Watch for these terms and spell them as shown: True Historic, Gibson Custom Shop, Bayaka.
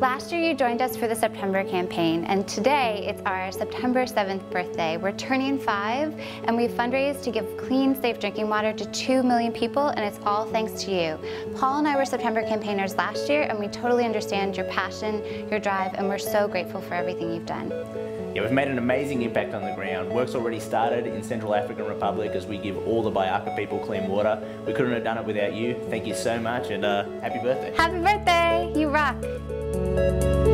Last year you joined us for the September campaign, and today it's our September 7th birthday. We're turning 5, and we've fundraised to give clean, safe drinking water to 2 million people, and it's all thanks to you. Paul and I were September campaigners last year, and we totally understand your passion, your drive, and we're so grateful for everything you've done. Yeah, we've made an amazing impact on the ground. Work's already started in Central African Republic as we give all the Bayaka people clean water. We couldn't have done it without you. Thank you so much, and happy birthday. Happy birthday. You rock.